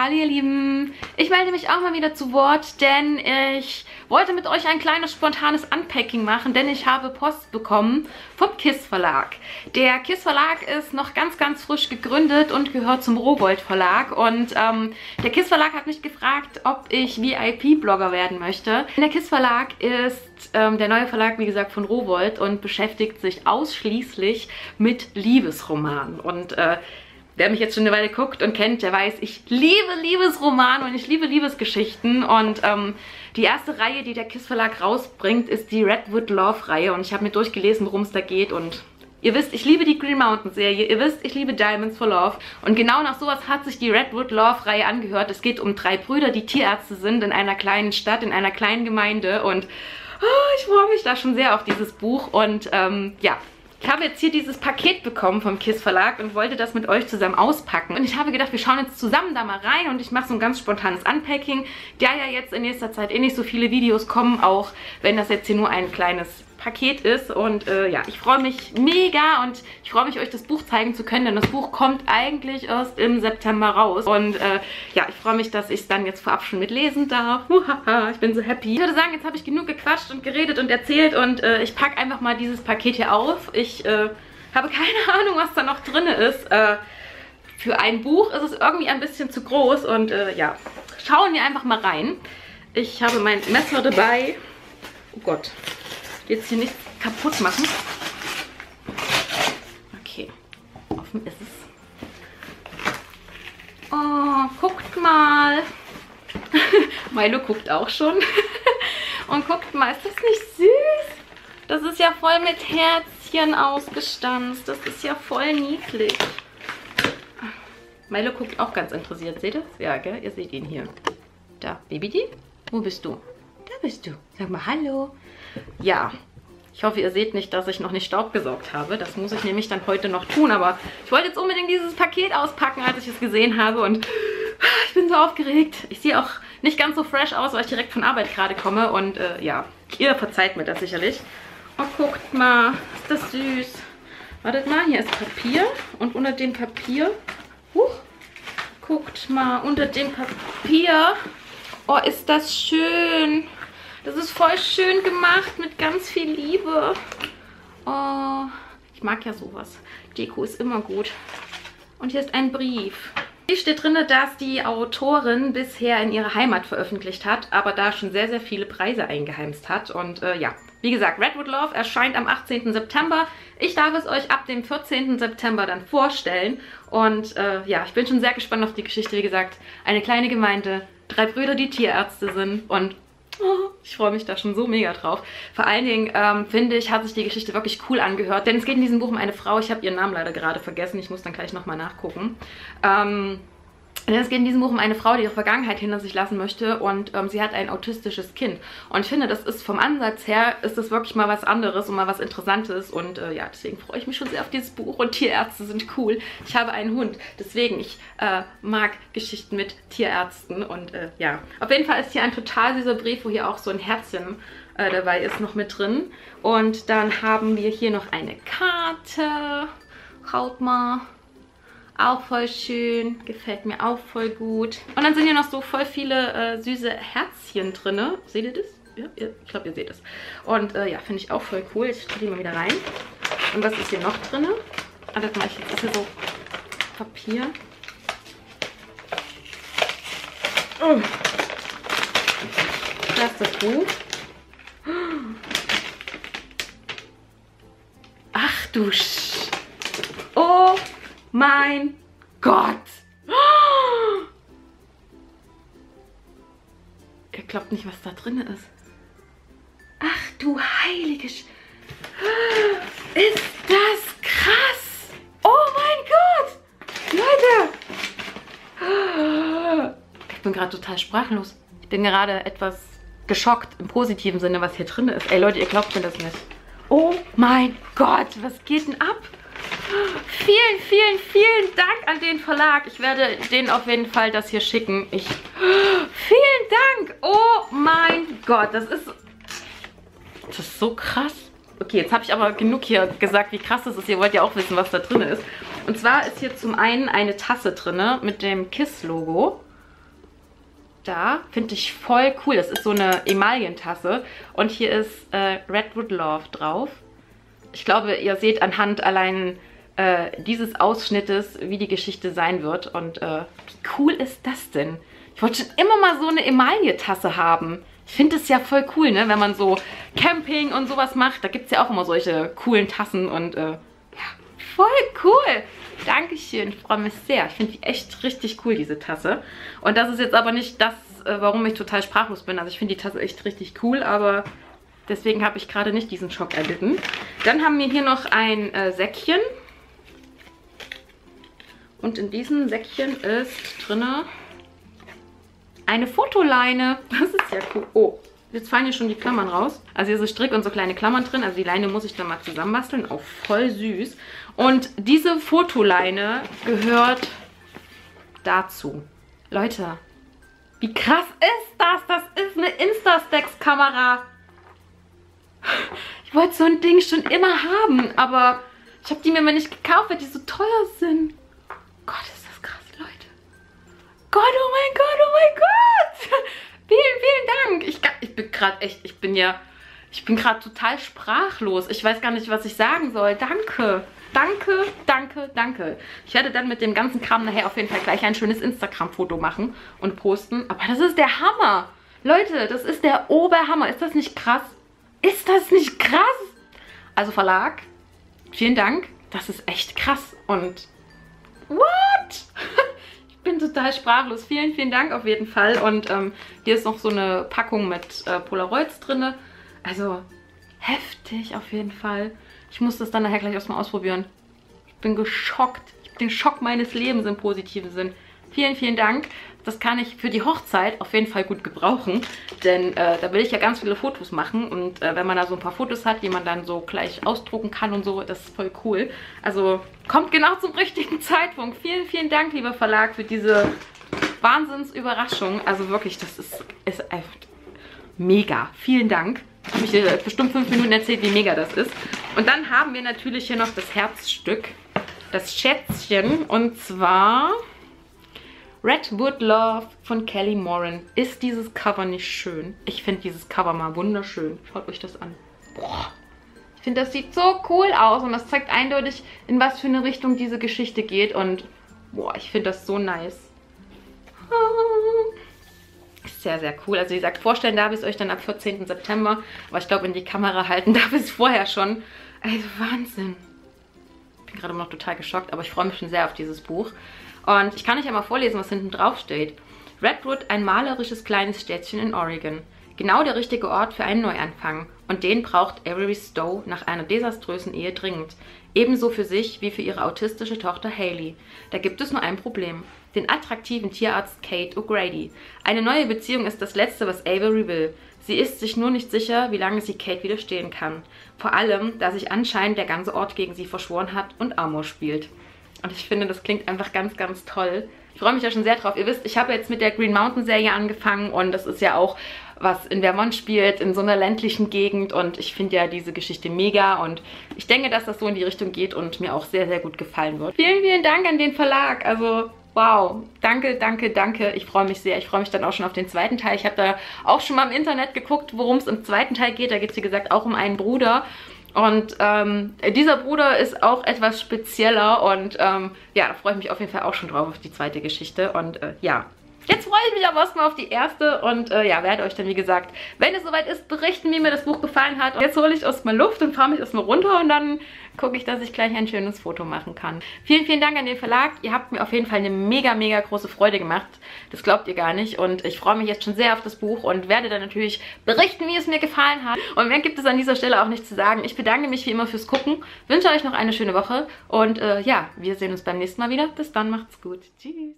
Hallo ihr Lieben, ich melde mich auch mal wieder zu Wort, denn ich wollte mit euch ein kleines spontanes Unpacking machen, denn ich habe Post bekommen vom KYSS Verlag. Der KYSS Verlag ist noch ganz frisch gegründet und gehört zum Rowolt Verlag und der KYSS Verlag hat mich gefragt, ob ich VIP-Blogger werden möchte. Der KYSS Verlag ist der neue Verlag, wie gesagt, von Rowolt und beschäftigt sich ausschließlich mit Liebesromanen und wer mich jetzt schon eine Weile guckt und kennt, der weiß, ich liebe Liebesromane und ich liebe Liebesgeschichten. Und die erste Reihe, die der KYSS Verlag rausbringt, ist die Redwood Love Reihe. Und ich habe mir durchgelesen, worum es da geht. Und ihr wisst, ich liebe die Green Mountain Serie. Ihr wisst, ich liebe Diamonds for Love. Und genau nach sowas hat sich die Redwood Love Reihe angehört. Es geht um drei Brüder, die Tierärzte sind in einer kleinen Stadt, in einer kleinen Gemeinde. Und ich freue mich da schon sehr auf dieses Buch. Und ja. Ich habe jetzt hier dieses Paket bekommen vom KYSS Verlag und wollte das mit euch zusammen auspacken. Und ich habe gedacht, wir schauen jetzt zusammen da mal rein und ich mache so ein ganz spontanes Unpacking. Da ja jetzt in nächster Zeit eh nicht so viele Videos kommen, auch wenn das jetzt hier nur ein kleines Paket ist. Und ja, ich freue mich mega und ich freue mich, euch das Buch zeigen zu können, denn das Buch kommt eigentlich erst im September raus. Und ja, ich freue mich, dass ich es dann jetzt vorab schon mitlesen darf. Ich bin so happy. Ich würde sagen, jetzt habe ich genug gequatscht und geredet und erzählt und ich packe einfach mal dieses Paket hier auf. Ich habe keine Ahnung, was da noch drin ist. Für ein Buch ist es irgendwie ein bisschen zu groß und ja, schauen wir einfach mal rein. Ich habe mein Messer dabei. Oh Gott. Jetzt hier nichts kaputt machen. Okay, offen ist es. Oh, guckt mal. Milo guckt auch schon. Und guckt mal, ist das nicht süß? Das ist ja voll mit Herzchen ausgestanzt. Das ist ja voll niedlich. Milo guckt auch ganz interessiert. Seht ihr das? Ja, gell? Ihr seht ihn hier. Da, Baby, wo bist du? Da bist du. Sag mal hallo. Ja, ich hoffe, ihr seht nicht, dass ich noch nicht Staub gesaugt habe. Das muss ich nämlich dann heute noch tun. Aber ich wollte jetzt unbedingt dieses Paket auspacken, als ich es gesehen habe. Und ich bin so aufgeregt. Ich sehe auch nicht ganz so fresh aus, weil ich direkt von Arbeit gerade komme. Und ja, ihr verzeiht mir das sicherlich. Oh, guckt mal. Ist das süß. Wartet mal, hier ist Papier. Und unter dem Papier... Huch. Guckt mal, unter dem Papier... Oh, ist das schön. Das ist voll schön gemacht mit ganz viel Liebe. Oh, ich mag ja sowas. Deko ist immer gut. Und hier ist ein Brief. Hier steht drin, dass die Autorin bisher in ihrer Heimat veröffentlicht hat, aber da schon sehr viele Preise eingeheimst hat. Und ja, wie gesagt, Redwood Love erscheint am 18. September. Ich darf es euch ab dem 14. September dann vorstellen. Und ja, ich bin schon sehr gespannt auf die Geschichte. Wie gesagt, eine kleine Gemeinde, drei Brüder, die Tierärzte sind und oh, ich freue mich da schon so mega drauf. Vor allen Dingen, finde ich, hat sich die Geschichte wirklich cool angehört, denn es geht in diesem Buch um eine Frau, ich habe ihren Namen leider gerade vergessen, ich muss dann gleich nochmal nachgucken. Es geht in diesem Buch um eine Frau, die ihre Vergangenheit hinter sich lassen möchte und sie hat ein autistisches Kind. Und ich finde, das ist vom Ansatz her, ist das wirklich mal was anderes und mal was Interessantes. Und ja, deswegen freue ich mich schon sehr auf dieses Buch. Und Tierärzte sind cool. Ich habe einen Hund, deswegen, ich mag Geschichten mit Tierärzten. Und ja, auf jeden Fall ist hier ein total süßer Brief, wo hier auch so ein Herzchen dabei ist, noch mit drin. Und dann haben wir hier noch eine Karte. Schaut mal. Auch voll schön, gefällt mir auch voll gut. Und dann sind hier noch so voll viele süße Herzchen drin. Seht ihr das? Ja, ich glaube, ihr seht es. Und ja, finde ich auch voll cool. Ich stelle die mal wieder rein. Und was ist hier noch drin? Ah, das mache ich jetzt. Das ist hier so Papier. Oh. Da ist das Buch. Ach du Sch... Oh! Mein Gott! Oh! Ihr glaubt nicht, was da drin ist. Ach du heilige Sch... Ist das krass! Oh mein Gott! Leute! Ich bin gerade total sprachlos. Ich bin gerade etwas geschockt, im positiven Sinne, was hier drin ist. Ey Leute, ihr glaubt mir das nicht. Oh mein Gott! Was geht denn ab? Vielen Dank an den Verlag. Ich werde denen auf jeden Fall das hier schicken. Vielen Dank. Oh mein Gott, das ist so krass. Okay, jetzt habe ich aber genug hier gesagt, wie krass das ist. Ihr wollt ja auch wissen, was da drin ist. Und zwar ist hier zum einen eine Tasse drin mit dem KYSS-Logo. da. Finde ich voll cool. Das ist so eine Emalientasse. Und hier ist Redwood Love drauf. Ich glaube, ihr seht anhand allein dieses Ausschnittes, wie die Geschichte sein wird. Und wie cool ist das denn? Ich wollte schon immer mal so eine Emaille-Tasse haben. Ich finde es ja voll cool, ne? Wenn man so Camping und sowas macht. Da gibt es ja auch immer solche coolen Tassen und ja, voll cool. Dankeschön, ich freue mich sehr. Ich finde die echt richtig cool, diese Tasse. Und das ist jetzt aber nicht das, warum ich total sprachlos bin. Also ich finde die Tasse echt richtig cool, aber deswegen habe ich gerade nicht diesen Schock erlitten. Dann haben wir hier noch ein Säckchen. Und in diesem Säckchen ist drinne eine Fotoleine. Das ist ja cool. Oh, jetzt fallen hier schon die Klammern raus. Also hier so Strick und so kleine Klammern drin. Also die Leine muss ich dann mal zusammenbasteln. Auch voll süß. Und diese Fotoleine gehört dazu. Leute, wie krass ist das? Das ist eine Instax-Kamera. Ich wollte so ein Ding schon immer haben, aber ich habe die mir mal nicht gekauft, weil die so teuer sind. Gott, ist das krass, Leute. Gott, oh mein Gott, oh mein Gott. Vielen, vielen Dank. Ich bin gerade echt, ich bin gerade total sprachlos. Ich weiß gar nicht, was ich sagen soll. Danke. Danke, danke, danke. Ich werde dann mit dem ganzen Kram nachher auf jeden Fall gleich ein schönes Instagram-Foto machen und posten. Aber das ist der Hammer. Leute, das ist der Oberhammer. Ist das nicht krass? Ist das nicht krass? Also Verlag, vielen Dank. Das ist echt krass. Und what? Ich bin total sprachlos. Vielen, vielen Dank auf jeden Fall. Und hier ist noch so eine Packung mit Polaroids drin. Also heftig auf jeden Fall. Ich muss das dann nachher gleich erstmal ausprobieren. Ich bin geschockt. Ich bin den Schock meines Lebens im positiven Sinn. Vielen, vielen Dank. Das kann ich für die Hochzeit auf jeden Fall gut gebrauchen, denn da will ich ja ganz viele Fotos machen und wenn man da so ein paar Fotos hat, die man dann so gleich ausdrucken kann und so, das ist voll cool. Also kommt genau zum richtigen Zeitpunkt. Vielen, vielen Dank, lieber Verlag, für diese Wahnsinnsüberraschung. Also wirklich, das ist echt mega. Vielen Dank. Habe ich dir bestimmt 5 Minuten erzählt, wie mega das ist. Und dann haben wir natürlich hier noch das Herzstück, das Schätzchen, und zwar Redwood Love von Kelly Moran. Ist dieses Cover nicht schön? Ich finde dieses Cover mal wunderschön. Schaut euch das an. Boah. Ich finde, das sieht so cool aus und das zeigt eindeutig, in was für eine Richtung diese Geschichte geht. Und boah, ich finde das so nice. Sehr, sehr cool. Also wie gesagt, vorstellen darf ich es euch dann ab 14. September. Aber ich glaube, in die Kamera halten darf ich es vorher schon. Also Wahnsinn. Ich bin gerade noch total geschockt, aber ich freue mich schon sehr auf dieses Buch. Und ich kann euch ja mal vorlesen, was hinten drauf steht. Redwood, ein malerisches kleines Städtchen in Oregon. Genau der richtige Ort für einen Neuanfang. Und den braucht Avery Stowe nach einer desaströsen Ehe dringend. Ebenso für sich wie für ihre autistische Tochter Haley. Da gibt es nur ein Problem. Den attraktiven Tierarzt Kate O'Grady. Eine neue Beziehung ist das Letzte, was Avery will. Sie ist sich nur nicht sicher, wie lange sie Kate widerstehen kann. Vor allem, da sich anscheinend der ganze Ort gegen sie verschworen hat und Amor spielt. Und ich finde, das klingt einfach ganz, ganz toll. Ich freue mich ja schon sehr drauf. Ihr wisst, ich habe jetzt mit der Green Mountain Serie angefangen und das ist ja auch, was in Vermont spielt, in so einer ländlichen Gegend, und ich finde ja diese Geschichte mega und ich denke, dass das so in die Richtung geht und mir auch sehr, sehr gut gefallen wird. Vielen, vielen Dank an den Verlag. Also wow, danke, danke, danke. Ich freue mich sehr. Ich freue mich dann auch schon auf den zweiten Teil. Ich habe da auch schon mal im Internet geguckt, worum es im zweiten Teil geht. Da geht es, wie gesagt, auch um einen Bruder. Und dieser Bruder ist auch etwas spezieller und ja, da freue ich mich auf jeden Fall auch schon drauf, auf die zweite Geschichte. Und ja, jetzt freue ich mich aber erstmal auf die erste und ja, werde euch dann, wie gesagt, wenn es soweit ist, berichten, wie mir das Buch gefallen hat. Und jetzt hole ich erstmal Luft und fahre mich erstmal runter und dann gucke ich, dass ich gleich ein schönes Foto machen kann. Vielen, vielen Dank an den Verlag. Ihr habt mir auf jeden Fall eine mega, mega große Freude gemacht. Das glaubt ihr gar nicht. Und ich freue mich jetzt schon sehr auf das Buch und werde dann natürlich berichten, wie es mir gefallen hat. Und mehr gibt es an dieser Stelle auch nicht zu sagen. Ich bedanke mich wie immer fürs Gucken, wünsche euch noch eine schöne Woche und ja, wir sehen uns beim nächsten Mal wieder. Bis dann, macht's gut. Tschüss.